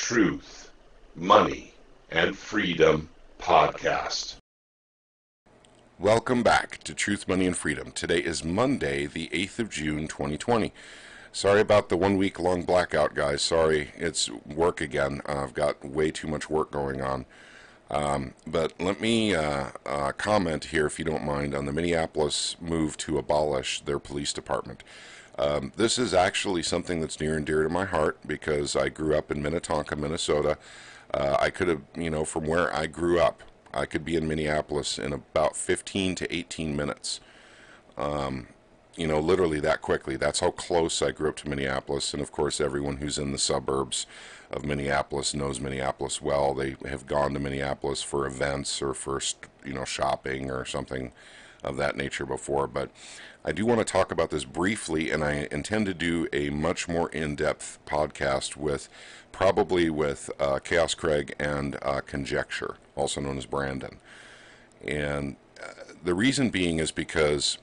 Truth, Money, and Freedom podcast. Welcome back to Truth, Money, and Freedom. Today is Monday, the 8th of June, 2020. Sorry about the 1 week long blackout, guys. Sorry, it's work again. I've got way too much work going on. But let me comment here, if you don't mind, on the Minneapolis move to abolish their police department. This is actually something that's near and dear to my heart because I grew up in Minnetonka, Minnesota. I could have, from where I grew up, I could be in Minneapolis in about 15 to 18 minutes. Literally that quickly. That's how close I grew up to Minneapolis. And of course, everyone who's in the suburbs of Minneapolis knows Minneapolis well. They have gone to Minneapolis for events or for, shopping or something of that nature before. But I do want to talk about this briefly, and I intend to do a much more in-depth podcast with Chaos Craig and Conjecture, also known as Brandon. And the reason being is because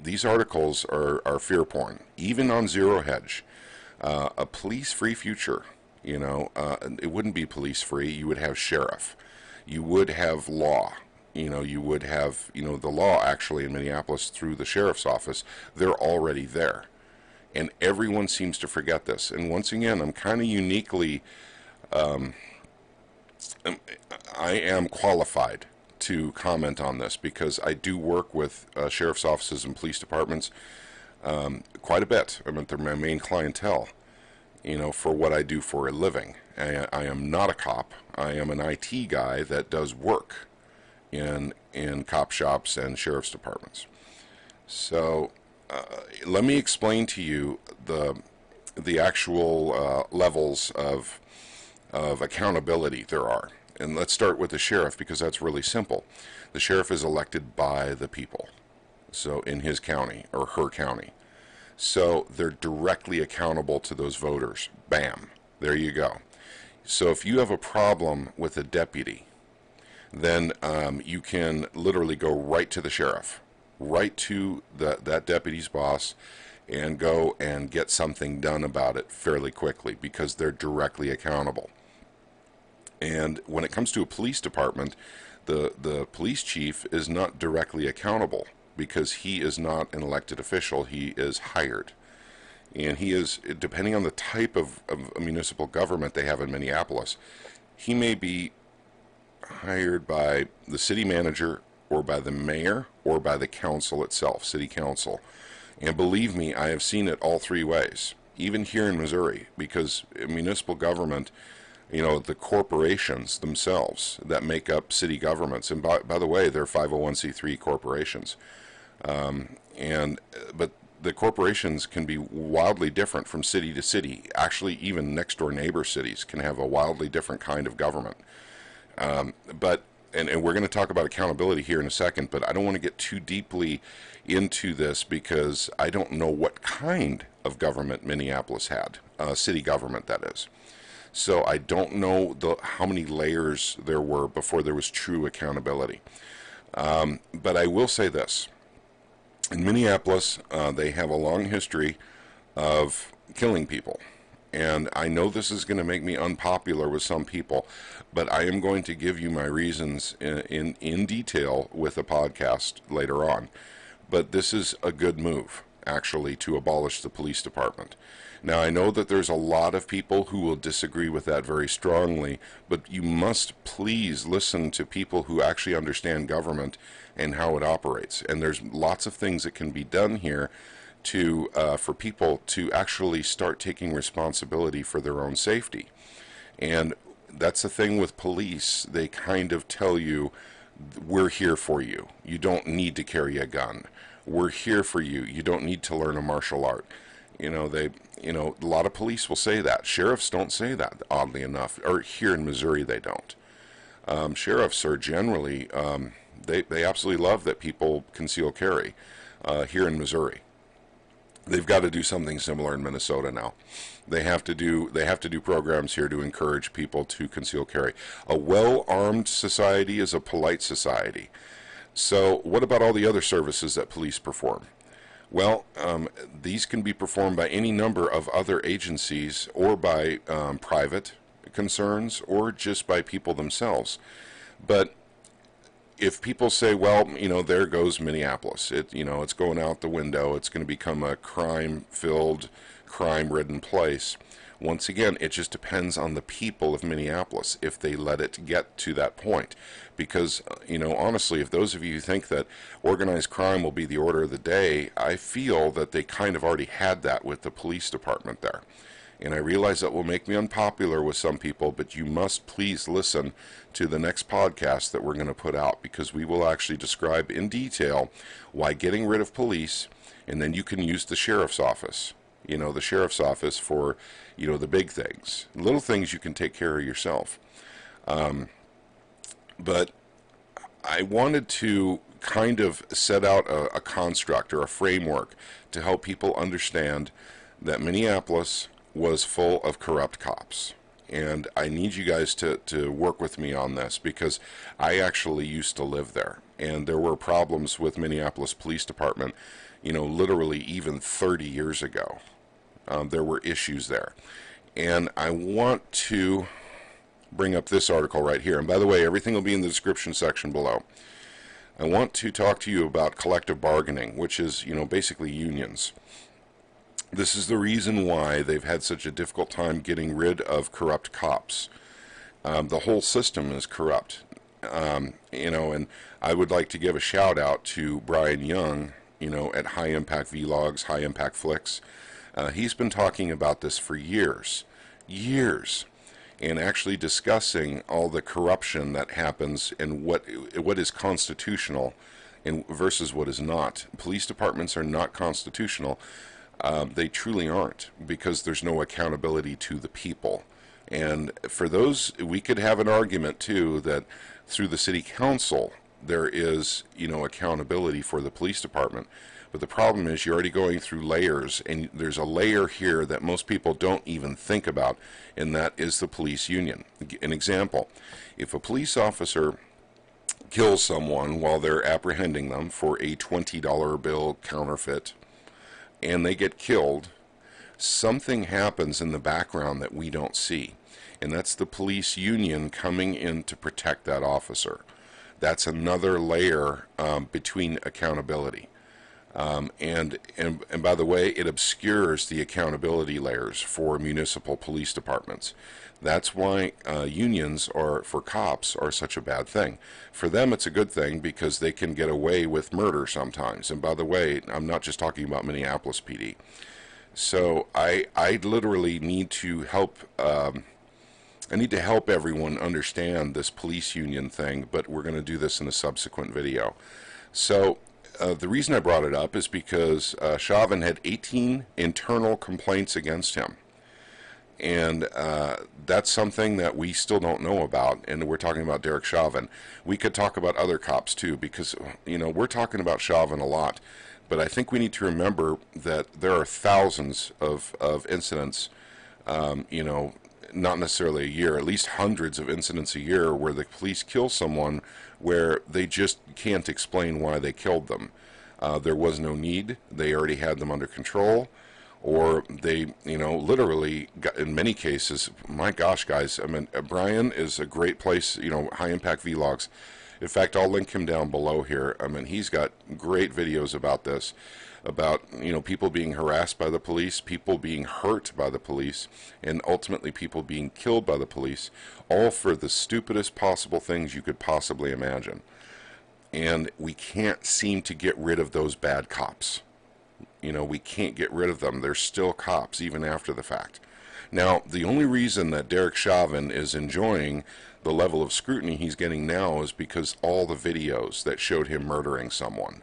these articles are fear porn, even on Zero Hedge. A police-free future, it wouldn't be police-free. You would have sheriff. You would have law. You would have, the law actually in Minneapolis through the sheriff's office. They're already there. And everyone seems to forget this. And once again, I'm kind of uniquely, I am qualified to comment on this because I do work with sheriff's offices and police departments quite a bit. I mean, they're my main clientele, for what I do for a living. I am not a cop. I am an IT guy that does work in cop shops and sheriff's departments. So let me explain to you the actual levels of accountability there are. And let's start with the sheriff because that's really simple. The sheriff is elected by the people, so in his county or her county. So they're directly accountable to those voters. Bam. There you go. So if you have a problem with a deputy, then you can literally go right to the sheriff, right to that deputy's boss, and go and get something done about it fairly quickly because they're directly accountable. And when it comes to a police department, the police chief is not directly accountable because he is not an elected official. He is hired. And he is, depending on the type of municipal government they have in Minneapolis, he may be hired by the city manager or by the mayor or by the council itself, city council. And believe me, I have seen it all three ways, even here in Missouri, because municipal government, the corporations themselves that make up city governments. And by the way, they're 501c3 corporations. But the corporations can be wildly different from city to city. Actually, even next door neighbor cities can have a wildly different kind of government. But we're going to talk about accountability here in a second, but I don't want to get too deeply into this because I don't know what kind of government Minneapolis had, city government that is. So I don't know how many layers there were before there was true accountability. But I will say this. In Minneapolis, they have a long history of killing people. And I know this is going to make me unpopular with some people, but I am going to give you my reasons in detail with a podcast later on. But this is a good move, actually, to abolish the police department. Now, I know that there's a lot of people who will disagree with that very strongly, but you must please listen to people who actually understand government and how it operates. And there's lots of things that can be done here for people to actually start taking responsibility for their own safety. And that's the thing with police. They kind of tell you, we're here for you. You don't need to carry a gun. We're here for you. You don't need to learn a martial art. A lot of police will say that. Sheriffs don't say that, oddly enough, or here in Missouri they don't. Sheriffs are generally, they absolutely love that people conceal carry here in Missouri. They've got to do something similar in Minnesota now. They have to do programs here to encourage people to conceal carry. A well-armed society is a polite society. So what about all the other services that police perform? Well, these can be performed by any number of other agencies or by private concerns or just by people themselves. But if people say, well, you know, there goes Minneapolis, it's going out the window, it's going to become a crime-filled, crime-ridden place. Once again, it just depends on the people of Minneapolis if they let it get to that point. Because, you know, honestly, if those of you who think that organized crime will be the order of the day, I feel that they kind of already had that with the police department there. And I realize that will make me unpopular with some people, but you must please listen to the next podcast that we're going to put out, because we will actually describe in detail why getting rid of police, and then you can use the sheriff's office. You know, the sheriff's office for, you know, the big things. Little things you can take care of yourself. But I wanted to kind of set out a construct or a framework to help people understand that Minneapolis was full of corrupt cops. And I need you guys to work with me on this, because I actually used to live there. And there were problems with Minneapolis Police Department, you know, literally even 30 years ago. There were issues there. And I want to bring up this article right here. And by the way, everything will be in the description section below. I want to talk to you about collective bargaining, which is, you know, basically unions. This is the reason why they've had such a difficult time getting rid of corrupt cops. The whole system is corrupt. You know, and I would like to give a shout out to Brian Young, you know, at High Impact Vlogs, High Impact Flicks. He's been talking about this for years, and actually discussing all the corruption that happens and what is constitutional and versus what is not. Police departments are not constitutional. They truly aren't, because there's no accountability to the people. And for those, we could have an argument too that through the city council there is, you know, accountability for the police department. But the problem is you're already going through layers, and there's a layer here that most people don't even think about, and that is the police union. An example, if a police officer kills someone while they're apprehending them for a $20 bill counterfeit, and they get killed, something happens in the background that we don't see. And that's the police union coming in to protect that officer. That's another layer between accountability. And by the way, it obscures the accountability layers for municipal police departments. That's why unions for cops are such a bad thing. For them, it's a good thing because they can get away with murder sometimes. And by the way, I'm not just talking about Minneapolis PD. So I literally need to help. I need to help everyone understand this police union thing, but we're going to do this in a subsequent video. So the reason I brought it up is because Chauvin had 18 internal complaints against him. And that's something that we still don't know about, and we're talking about Derek Chauvin. We could talk about other cops too, because, you know, we're talking about Chauvin a lot, but I think we need to remember that there are thousands of incidents, you know, not necessarily a year, at least hundreds of incidents a year where the police kill someone where they just can't explain why they killed them. There was no need. They already had them under control, or they, you know, literally got, in many cases, my gosh, guys, I mean, Brian is a great place, you know, High Impact Vlogs. In fact, I'll link him down below here. I mean, he's got great videos about this, about, you know, people being harassed by the police, people being hurt by the police, and ultimately people being killed by the police, all for the stupidest possible things you could possibly imagine. And we can't seem to get rid of those bad cops. You know, we can't get rid of them. They're still cops even after the fact. Now, the only reason that Derek Chauvin is enjoying the level of scrutiny he's getting now is because all the videos that showed him murdering someone.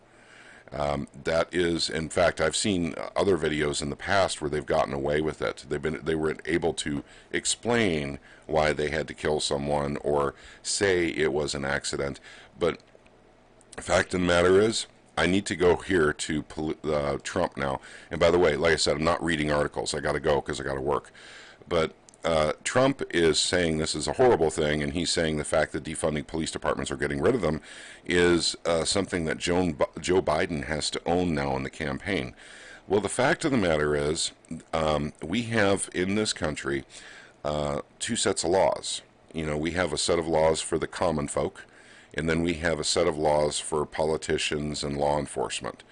That is, in fact, I've seen other videos in the past where they've gotten away with it. They were able to explain why they had to kill someone or say it was an accident. But the fact of the matter is, I need to go here to Trump now. And by the way, like I said, I'm not reading articles. I got to go because I got to work. But Trump is saying this is a horrible thing, and he's saying the fact that defunding police departments or getting rid of them is something that Joe Biden has to own now in the campaign. Well, the fact of the matter is we have in this country two sets of laws. You know, we have a set of laws for the common folk, and then we have a set of laws for politicians and law enforcement.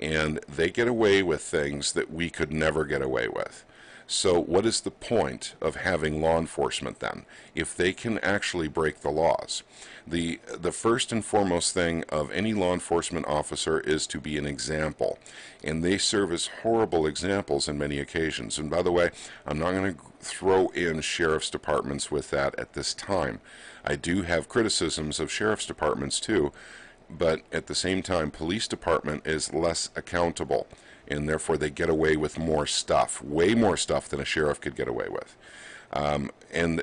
And they get away with things that we could never get away with. So what is the point of having law enforcement then, if they can actually break the laws? The first and foremost thing of any law enforcement officer is to be an example, and they serve as horrible examples in many occasions. And by the way, I'm not going to throw in sheriff's departments with that at this time. I do have criticisms of sheriff's departments too, but at the same time, police department is less accountable, and therefore they get away with more stuff, way more stuff than a sheriff could get away with. And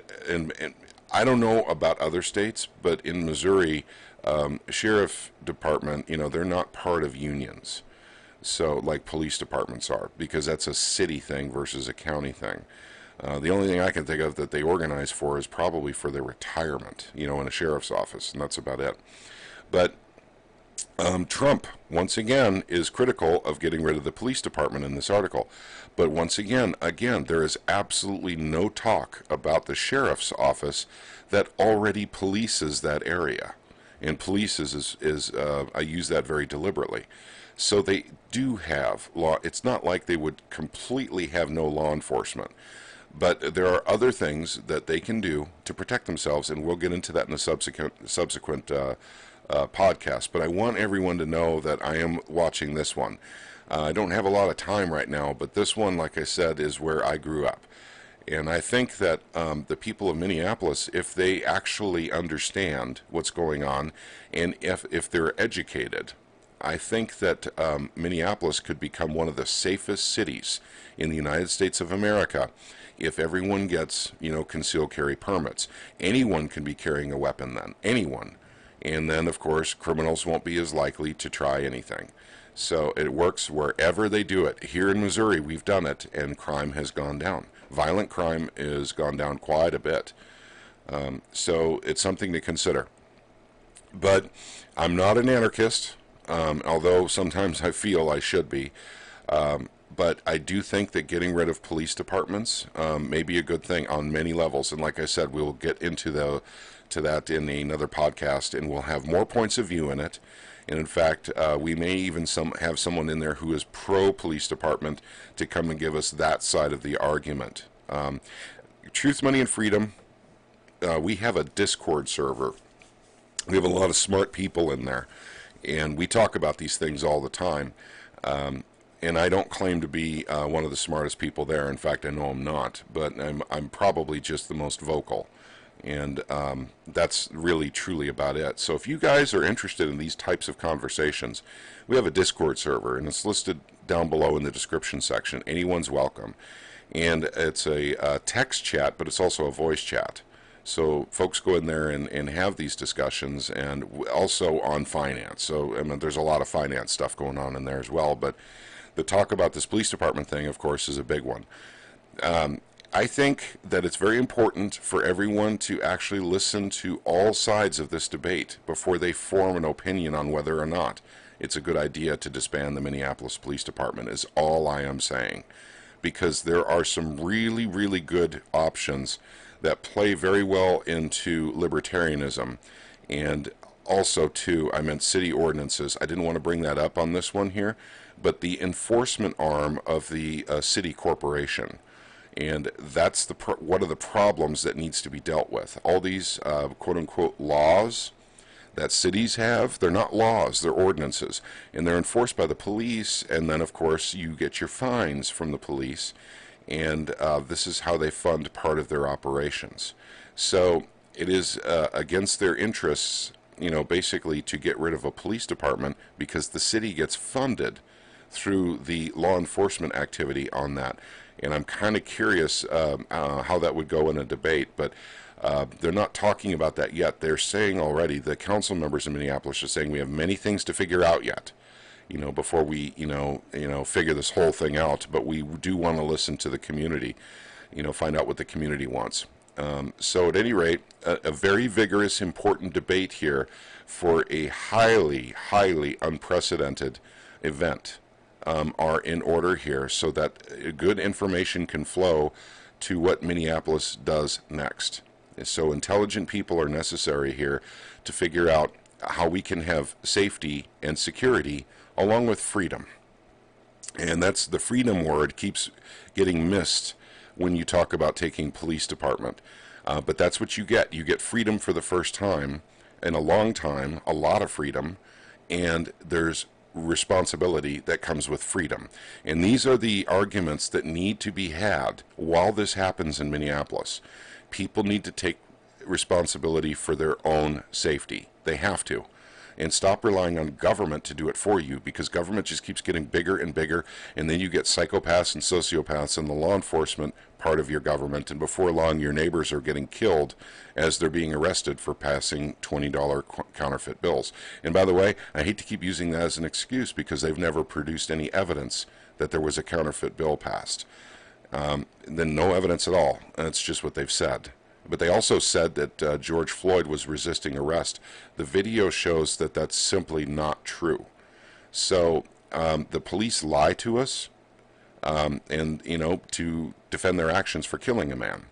I don't know about other states, but in Missouri, sheriff department, you know, they're not part of unions, so like police departments are, because that's a city thing versus a county thing. The only thing I can think of that they organize for is probably for their retirement, you know, in a sheriff's office, and that's about it. But Trump, once again, is critical of getting rid of the police department in this article. But once again, there is absolutely no talk about the sheriff's office that already polices that area. And polices is I use that very deliberately. So they do have law. It's not like they would completely have no law enforcement. But there are other things that they can do to protect themselves, and we'll get into that in a subsequent podcast. But I want everyone to know that I am watching this one. I don't have a lot of time right now, but this one, like I said, is where I grew up. And I think that the people of Minneapolis, if they actually understand what's going on, and if they're educated, I think that Minneapolis could become one of the safest cities in the United States of America if everyone gets, you know, concealed carry permits. Anyone can be carrying a weapon then, anyone. And then, of course, criminals won't be as likely to try anything. So it works wherever they do it. Here in Missouri, we've done it, and crime has gone down. Violent crime has gone down quite a bit. So it's something to consider. But I'm not an anarchist, although sometimes I feel I should be. But I do think that getting rid of police departments may be a good thing on many levels. And like I said, we will get into that in another podcast, and we'll have more points of view in it. And in fact, we may even have someone in there who is pro-police department to come and give us that side of the argument. Truth, Money, and Freedom, we have a Discord server. We have a lot of smart people in there, and we talk about these things all the time. And I don't claim to be one of the smartest people there. In fact, I know I'm not, but I'm probably just the most vocal. And that's really, truly about it. So if you guys are interested in these types of conversations, we have a Discord server, and it's listed down below in the description section. Anyone's welcome. And it's a text chat, but it's also a voice chat. So folks go in there and have these discussions, and also on finance. So I mean, there's a lot of finance stuff going on in there as well. But the talk about this police department thing, of course, is a big one. I think that it's very important for everyone to actually listen to all sides of this debate before they form an opinion on whether or not it's a good idea to disband the Minneapolis Police Department, is all I am saying. Because there are some really, really good options that play very well into libertarianism. And also, too, I meant city ordinances. I didn't want to bring that up on this one here, but the enforcement arm of the city corporation. And that's one of the problems that needs to be dealt with. All these quote-unquote laws that cities have, they're not laws, they're ordinances. And they're enforced by the police, and then, of course, you get your fines from the police. And this is how they fund part of their operations. So it is against their interests, you know, basically to get rid of a police department, because the city gets funded through the law enforcement activity on that. And I'm kind of curious how that would go in a debate, but they're not talking about that yet. They're saying already, the council members in Minneapolis are saying, we have many things to figure out yet, you know, before we, you know, figure this whole thing out. But we do want to listen to the community, you know, find out what the community wants. So at any rate, a very vigorous, important debate here for a highly, highly unprecedented event. Are in order here so that good information can flow to what Minneapolis does next. And so intelligent people are necessary here to figure out how we can have safety and security along with freedom. And that's the freedom word keeps getting missed when you talk about taking police department. But that's what you get. You get freedom for the first time in a long time, a lot of freedom, and there's responsibility that comes with freedom. And these are the arguments that need to be had while this happens in Minneapolis. People need to take responsibility for their own safety. They have to. And stop relying on government to do it for you, because government just keeps getting bigger and bigger, and then you get psychopaths and sociopaths in the law enforcement part of your government, and before long your neighbors are getting killed as they're being arrested for passing $20 counterfeit bills. And by the way, I hate to keep using that as an excuse, because they've never produced any evidence that there was a counterfeit bill passed. Then no evidence at all, and it's just what they've said. But they also said that George Floyd was resisting arrest. The video shows that that's simply not true. So the police lie to us, and to defend their actions for killing a man.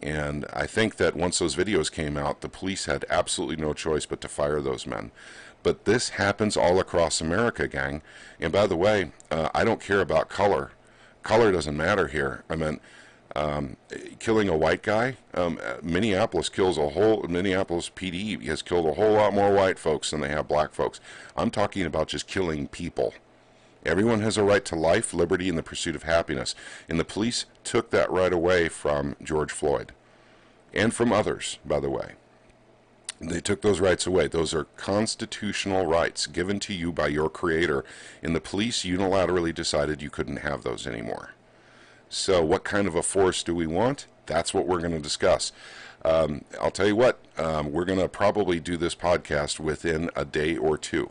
And I think that once those videos came out, the police had absolutely no choice but to fire those men. But this happens all across America, gang. And by the way, I don't care about color. Color doesn't matter here. I mean, killing a white guy, Minneapolis PD has killed a whole lot more white folks than they have black folks. I'm talking about just killing people. Everyone has a right to life, liberty, and the pursuit of happiness. And the police took that right away from George Floyd and from others, by the way. They took those rights away. Those are constitutional rights given to you by your creator, and the police unilaterally decided you couldn't have those anymore. So what kind of a force do we want? That's what we're going to discuss. I'll tell you what, we're going to probably do this podcast within a day or two,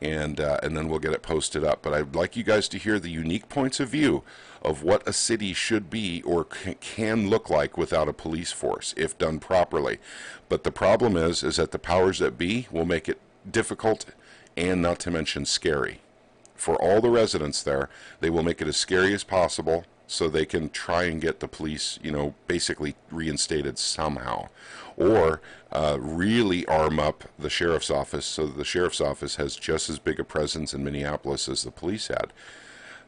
and then we'll get it posted up. But I'd like you guys to hear the unique points of view of what a city should be or can look like without a police force, if done properly. But the problem is that the powers that be will make it difficult and, not to mention, scary. For all the residents there, they will make it as scary as possible, so they can try and get the police, basically reinstated somehow, or really arm up the sheriff's office so that the sheriff's office has just as big a presence in Minneapolis as the police had.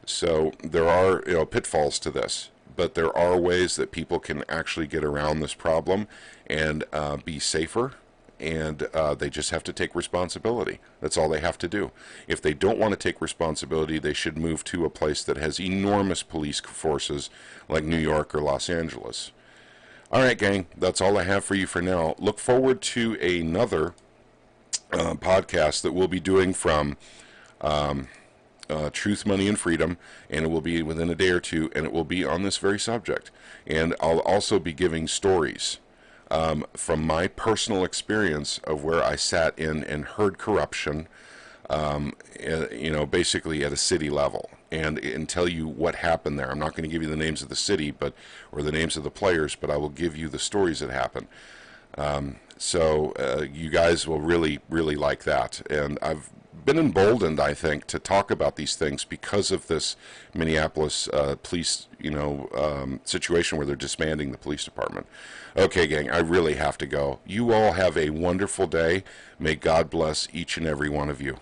So there are pitfalls to this, but there are ways that people can actually get around this problem and be safer, and they just have to take responsibility. That's all they have to do. If they don't want to take responsibility, they should move to a place that has enormous police forces like New York or Los Angeles. All right, gang, that's all I have for you for now. Look forward to another podcast that we'll be doing from Truth, Money, and Freedom, and it will be within a day or two, and it will be on this very subject. And I'll also be giving stories from my personal experience of where I sat in and heard corruption, basically at a city level, and tell you what happened there. I'm not going to give you the names of the city, or the names of the players, but I will give you the stories that happened. So you guys will really, really like that. And I've been emboldened, I think, to talk about these things because of this Minneapolis police, situation where they're disbanding the police department. Okay, gang, I really have to go. You all have a wonderful day. May God bless each and every one of you.